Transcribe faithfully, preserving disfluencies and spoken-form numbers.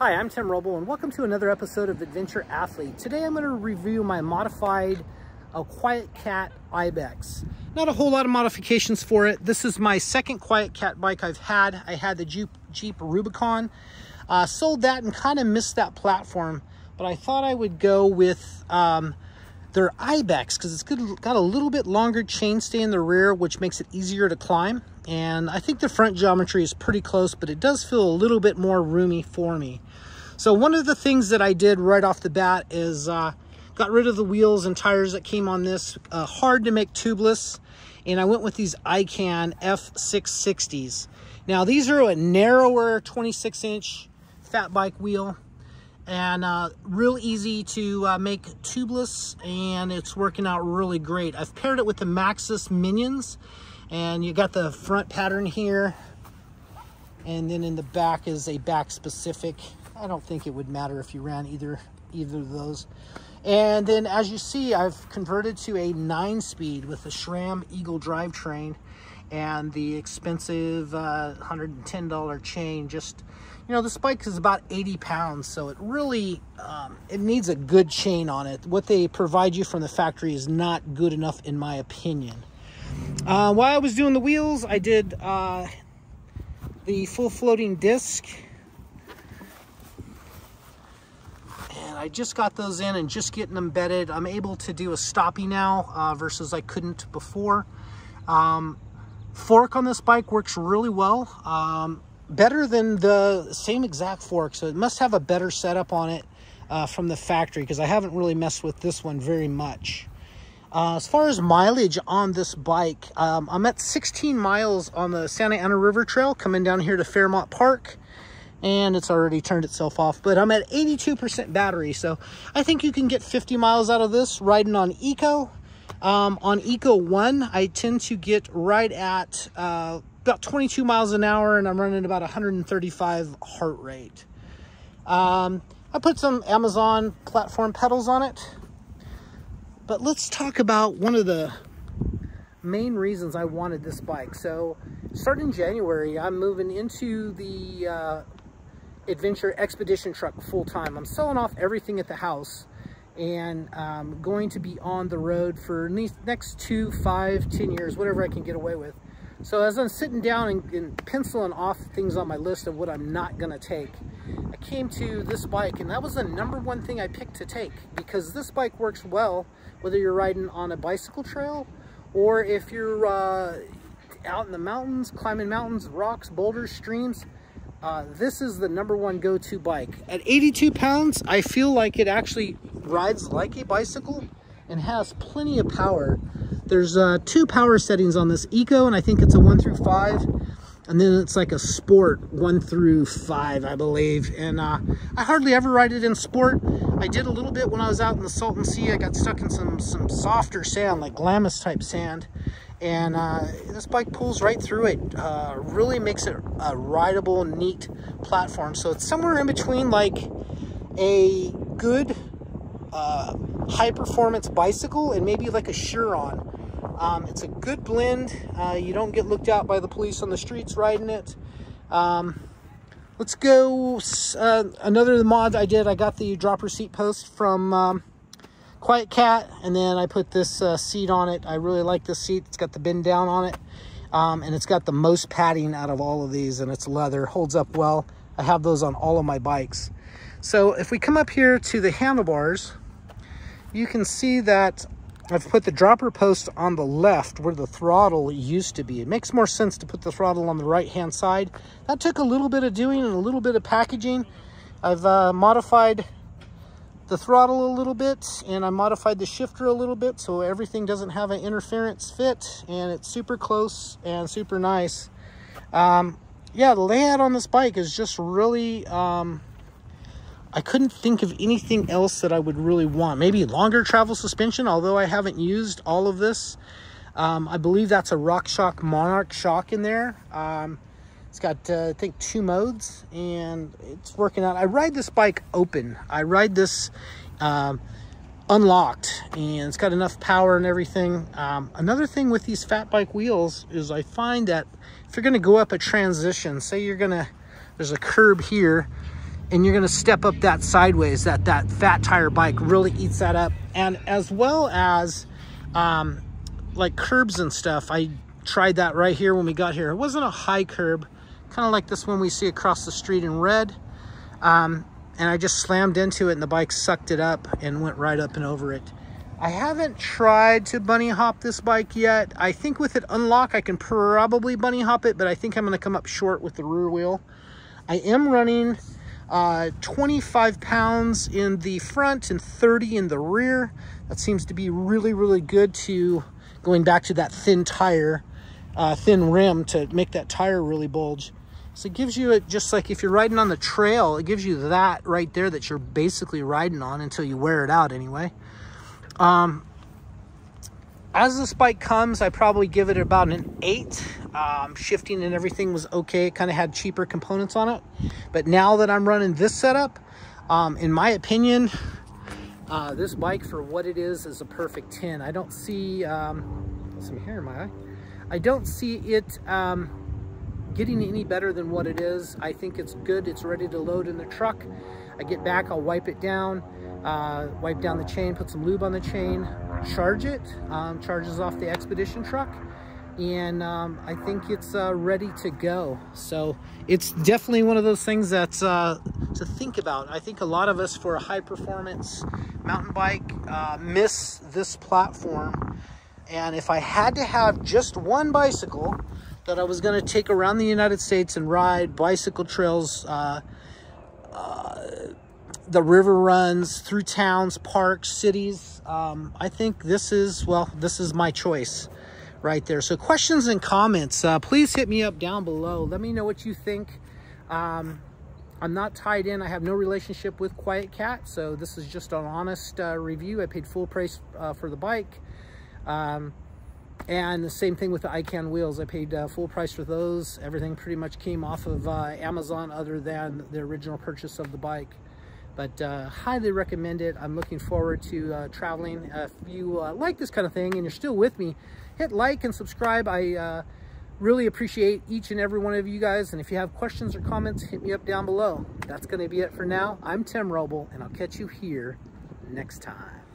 Hi, I'm Tim Robel and welcome to another episode of Adventure Athlete. Today I'm going to review my modified uh, QuietKat Ibex. Not a whole lot of modifications for it. This is my second QuietKat bike I've had. I had the Jeep, Jeep Rubicon. Uh, sold that and kind of missed that platform, but I thought I would go with um, their Ibex because it's good, got a little bit longer chainstay in the rear, which makes it easier to climb. And I think the front geometry is pretty close, but it does feel a little bit more roomy for me. So one of the things that I did right off the bat is uh, got rid of the wheels and tires that came on this. Uh, hard to make tubeless. And I went with these I CAN F six sixties. Now these are a narrower twenty-six inch fat bike wheel. And uh, real easy to uh, make tubeless, and it's working out really great. I've paired it with the Maxxis Minions, and you got the front pattern here, and then in the back is a back specific. I don't think it would matter if you ran either either of those. And then as you see, I've converted to a nine speed with the SRAM Eagle drivetrain and the expensive uh, one hundred ten dollar chain. Just, you know, this bike is about eighty pounds, so it really, um, it needs a good chain on it. What they provide you from the factory is not good enough, in my opinion. Uh, while I was doing the wheels, I did uh, the full floating disc. And I just got those in and just getting them bedded. I'm able to do a stoppie now uh, versus I couldn't before. Um, fork on this bike works really well. Um, better than the same exact fork, so it must have a better setup on it uh, from the factory, because I haven't really messed with this one very much. Uh, as far as mileage on this bike, um, I'm at sixteen miles on the Santa Ana River Trail coming down here to Fairmont Park, and it's already turned itself off, but I'm at eighty-two percent battery, so I think you can get fifty miles out of this riding on eco. Um, on eco one, I tend to get right at uh, about twenty-two miles an hour, and I'm running about one hundred thirty-five heart rate. Um, I put some Amazon platform pedals on it, but let's talk about one of the main reasons I wanted this bike. So starting January, I'm moving into the uh, Adventure Expedition truck full time. I'm selling off everything at the house, and I'm going to be on the road for the next two, five, ten years, whatever I can get away with. So as I'm sitting down and, and penciling off things on my list of what I'm not gonna take, I came to this bike, and that was the number one thing I picked to take, because this bike works well whether you're riding on a bicycle trail or if you're uh, out in the mountains, climbing mountains, rocks, boulders, streams. Uh, this is the number one go-to bike. At eighty-two pounds, I feel like it actually rides like a bicycle and has plenty of power. There's uh, two power settings on this, eco, and I think it's a one through five, and then it's like a sport one through five, I believe. And uh, I hardly ever ride it in sport. I did a little bit when I was out in the Salton Sea. I got stuck in some some softer sand, like Glamis type sand, and uh, this bike pulls right through it. Uh, really makes it a rideable, neat platform. So it's somewhere in between like a good uh, high performance bicycle and maybe like a Shuron. Um, it's a good blend. Uh, you don't get looked out by the police on the streets riding it. Um, let's go. Uh, another mod I did, I got the dropper seat post from um, QuietKat, and then I put this uh, seat on it. I really like this seat. It's got the bend down on it, um, and it's got the most padding out of all of these, and it's leather. Holds up well. I have those on all of my bikes. So if we come up here to the handlebars, you can see that I've put the dropper post on the left where the throttle used to be. It makes more sense to put the throttle on the right-hand side. That took a little bit of doing and a little bit of packaging. I've uh, modified the throttle a little bit, and I modified the shifter a little bit so everything doesn't have an interference fit, and it's super close and super nice. Um, yeah, the layout on this bike is just really... Um, I couldn't think of anything else that I would really want. Maybe longer travel suspension, although I haven't used all of this. Um, I believe that's a RockShox Monarch shock in there. Um, it's got, uh, I think, two modes, and it's working out. I ride this bike open. I ride this um, unlocked, and it's got enough power and everything. Um, another thing with these fat bike wheels is I find that if you're going to go up a transition, say you're going to, there's a curb here, and you're gonna step up that sideways that that fat tire bike really eats that up. And as well as um, like curbs and stuff, I tried that right here when we got here. It wasn't a high curb, kind of like this one we see across the street in red. Um, and I just slammed into it and the bike sucked it up and went right up and over it. I haven't tried to bunny hop this bike yet. I think with it unlocked, I can probably bunny hop it, but I think I'm gonna come up short with the rear wheel. I am running uh, twenty-five pounds in the front and thirty in the rear. That seems to be really, really good to going back to that thin tire, uh, thin rim to make that tire really bulge. So it gives you it just like if you're riding on the trail, it gives you that right there that you're basically riding on until you wear it out anyway. Um, as this bike comes, I probably give it about an eight. Um, shifting and everything was okay. It kind of had cheaper components on it. But now that I'm running this setup, um, in my opinion, uh, this bike for what it is is a perfect ten. I don't see, um, some hair in my eye. I don't see it, um, getting any better than what it is. I think it's good. It's ready to load in the truck. I get back, I'll wipe it down, uh, wipe down the chain, put some lube on the chain, charge it, um, charges off the Expedition truck, and um, I think it's uh, ready to go. So it's definitely one of those things that's uh, to think about. I think a lot of us for a high performance mountain bike uh, miss this platform. And if I had to have just one bicycle that I was going to take around the United States and ride bicycle trails, uh, uh, the river runs through towns, parks, cities. Um, I think this is, well, this is my choice right there. So questions and comments, uh, please hit me up down below. Let me know what you think. Um, I'm not tied in. I have no relationship with QuietKat. So this is just an honest uh, review. I paid full price uh, for the bike. Um, And the same thing with the I CAN wheels. I paid uh, full price for those. Everything pretty much came off of uh, Amazon other than the original purchase of the bike. But uh, highly recommend it. I'm looking forward to uh, traveling. Uh, if you uh, like this kind of thing and you're still with me, hit like and subscribe. I uh, really appreciate each and every one of you guys. And if you have questions or comments, hit me up down below. That's going to be it for now. I'm Tim Robel, and I'll catch you here next time.